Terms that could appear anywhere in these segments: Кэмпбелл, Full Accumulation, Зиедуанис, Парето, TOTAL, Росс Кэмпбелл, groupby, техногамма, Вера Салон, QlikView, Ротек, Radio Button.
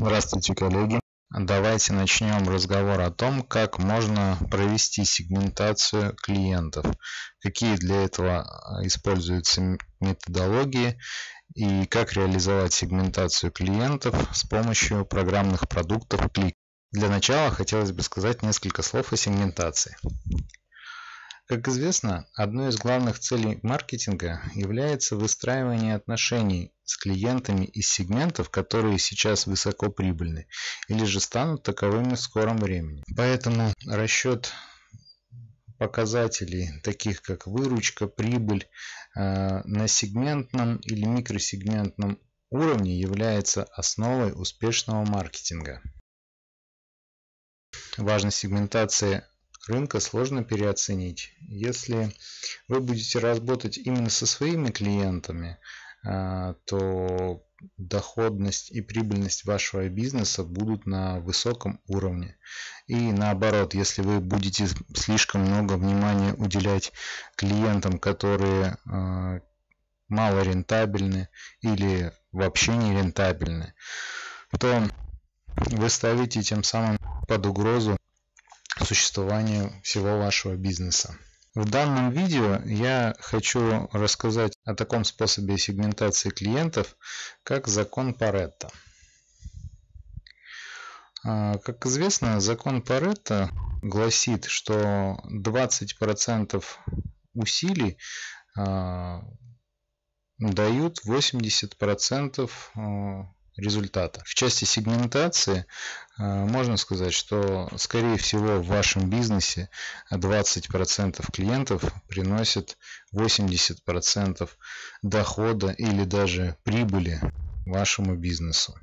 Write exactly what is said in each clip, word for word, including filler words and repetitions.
Здравствуйте, коллеги! Давайте начнем разговор о том, как можно провести сегментацию клиентов, какие для этого используются методологии и как реализовать сегментацию клиентов с помощью программных продуктов QlikView. Для начала хотелось бы сказать несколько слов о сегментации. Как известно, одной из главных целей маркетинга является выстраивание отношений с клиентами из сегментов, которые сейчас высокоприбыльны или же станут таковыми в скором времени. Поэтому расчет показателей, таких как выручка, прибыль, на сегментном или микросегментном уровне является основой успешного маркетинга. Важность сегментации рынка сложно переоценить. Если вы будете работать именно со своими клиентами, то доходность и прибыльность вашего бизнеса будут на высоком уровне. И наоборот, если вы будете слишком много внимания уделять клиентам, которые мало рентабельны или вообще не рентабельны, то вы ставите тем самым под угрозу существованию всего вашего бизнеса. В данном видео я хочу рассказать о таком способе сегментации клиентов, как закон Парето. Как известно, закон Парето гласит, что двадцать процентов усилий дают восемьдесят процентов результата. В части сегментации можно сказать, что скорее всего в вашем бизнесе двадцать процентов клиентов приносят восемьдесят процентов дохода или даже прибыли вашему бизнесу.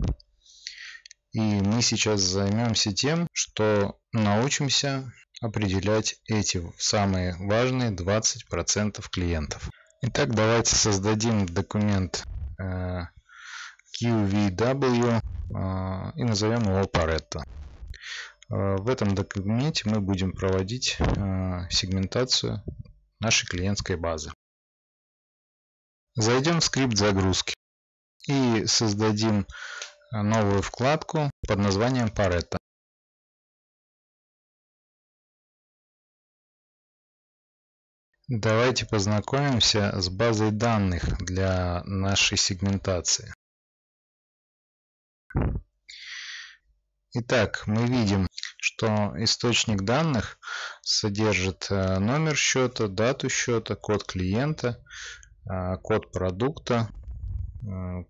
И мы сейчас займемся тем, что научимся определять эти самые важные двадцать процентов клиентов. Итак, давайте создадим документ кью ви дабл ю и назовем его Парето. В этом документе мы будем проводить сегментацию нашей клиентской базы. Зайдем в скрипт загрузки и создадим новую вкладку под названием Парето. Давайте познакомимся с базой данных для нашей сегментации. Итак, мы видим, что источник данных содержит номер счета, дату счета, код клиента, код продукта,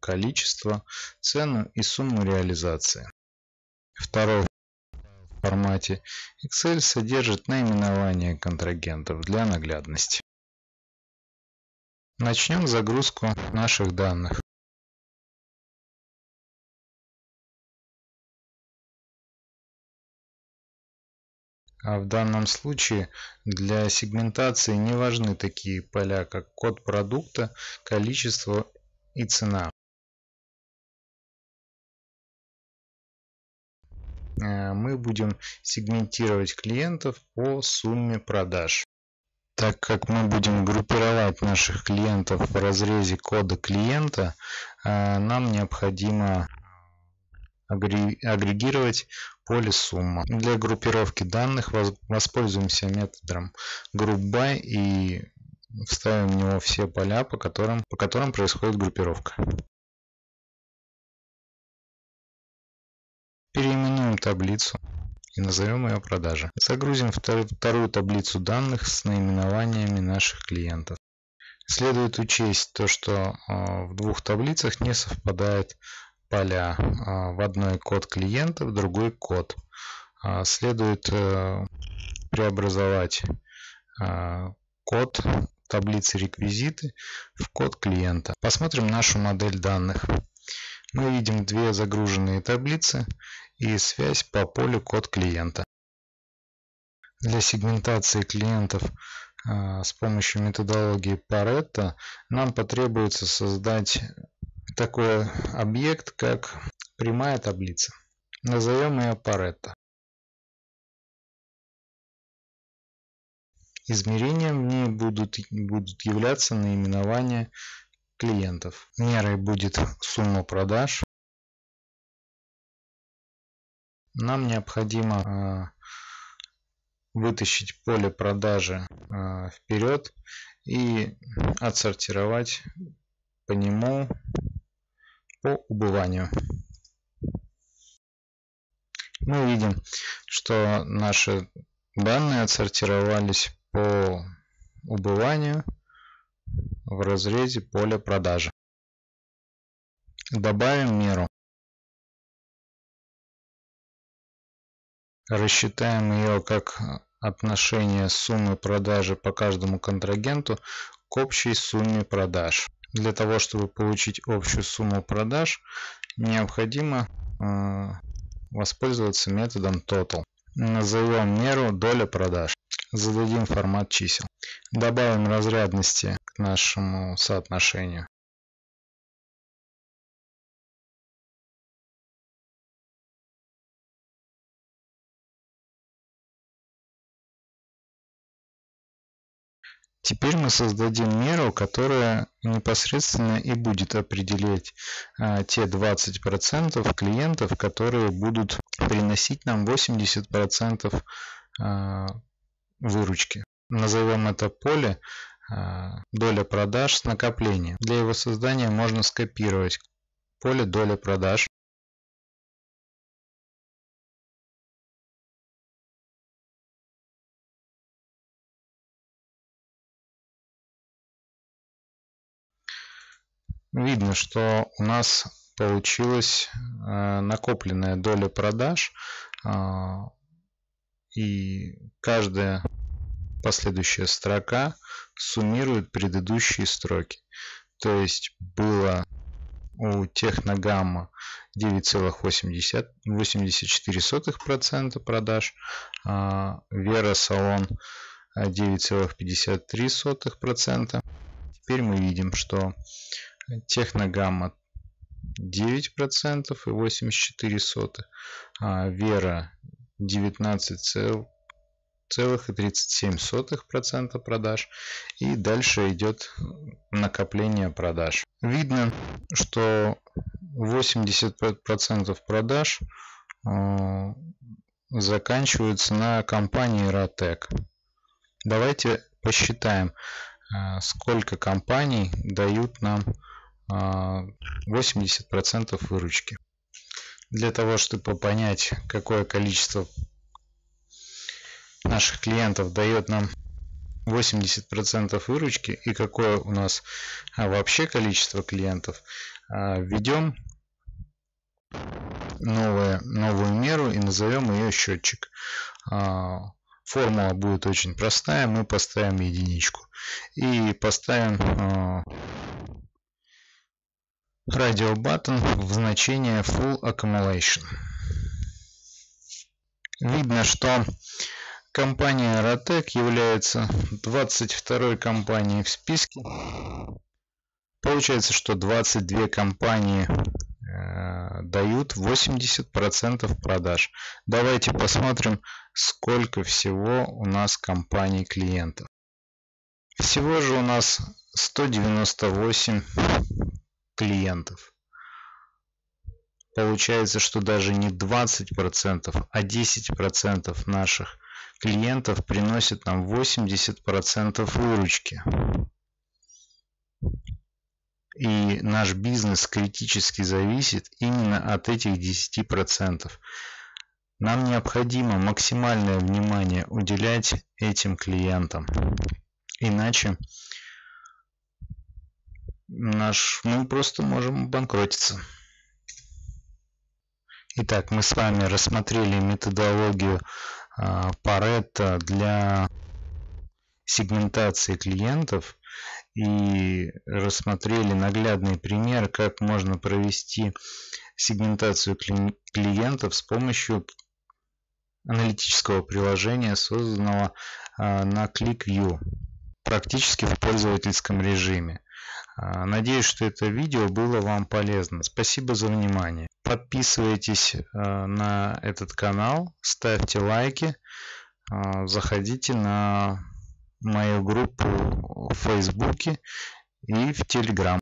количество, цену и сумму реализации. Второй в формате Excel содержит наименование контрагентов для наглядности. Начнем загрузку наших данных. В данном случае для сегментации не важны такие поля, как код продукта, количество и цена. Мы будем сегментировать клиентов по сумме продаж. Так как мы будем группировать наших клиентов в разрезе кода клиента, нам необходимо агрегировать поле сумма. Для группировки данных воспользуемся методом groupby и вставим в него все поля, по которым, по которым происходит группировка. Переименуем таблицу и назовем ее продажи. Загрузим вторую таблицу данных с наименованиями наших клиентов. Следует учесть то, что в двух таблицах не совпадает поля. В одной код клиента, в другой код. Следует преобразовать код таблицы реквизиты в код клиента. Посмотрим нашу модель данных. Мы видим две загруженные таблицы и связь по полю код клиента. Для сегментации клиентов с помощью методологии Парето нам потребуется создать такой объект, как прямая таблица. Назовем ее Парето. Измерением в ней будут, будут являться наименования клиентов. Мерой будет сумма продаж. Нам необходимо вытащить поле продажи вперед и отсортировать по нему по убыванию. Мы видим, что наши данные отсортировались по убыванию в разрезе поля продажи. Добавим меру. Рассчитаем ее как отношение суммы продажи по каждому контрагенту к общей сумме продаж. Для того, чтобы получить общую сумму продаж, необходимо воспользоваться методом тотал. Назовем меру доля продаж. Зададим формат чисел. Добавим разрядности к нашему соотношению. Теперь мы создадим меру, которая непосредственно и будет определять а, те двадцать процентов клиентов, которые будут приносить нам восемьдесят процентов а, выручки. Назовем это поле а, доля продаж с накоплением. Для его создания можно скопировать поле доля продаж. Видно, что у нас получилась накопленная доля продаж, и каждая последующая строка суммирует предыдущие строки. То есть было у техногамма девять целых восемьдесят четыре сотых процента продаж, Вера Салон девять целых пятьдесят три сотых процента. Теперь мы видим, что техногамма девять процентов и восемьдесят четыре сотых, а Вера девятнадцать целых тридцать семь сотых процента продаж, и дальше идет накопление продаж. Видно, что восемьдесят процентов продаж заканчиваются на компании Ротек. Давайте посчитаем, сколько компаний дают нам восемьдесят процентов выручки. Для того, чтобы понять, какое количество наших клиентов дает нам восемьдесят процентов выручки и какое у нас вообще количество клиентов, введем новое, новую меру и назовем ее счетчик. Формула будет очень простая. Мы поставим единичку и поставим Radio Button в значение Full Accumulation. Видно, что компания Ротек является двадцать второй компанией в списке. Получается, что двадцать две компании э, дают восемьдесят процентов продаж. Давайте посмотрим, сколько всего у нас компаний клиентов. Всего же у нас сто девяносто восемь клиентов. Получается, что даже не двадцать процентов, а десять процентов наших клиентов приносят нам восемьдесят процентов выручки. И наш бизнес критически зависит именно от этих десяти процентов. Нам необходимо максимальное внимание уделять этим клиентам. Иначе наш, мы просто можем банкротиться. Итак, мы с вами рассмотрели методологию Парето для сегментации клиентов и рассмотрели наглядный пример, как можно провести сегментацию клиентов с помощью аналитического приложения, созданного на QlikView, практически в пользовательском режиме. Надеюсь, что это видео было вам полезно. Спасибо за внимание. Подписывайтесь на этот канал, ставьте лайки, заходите на мою группу в Фейсбуке и в Телеграм.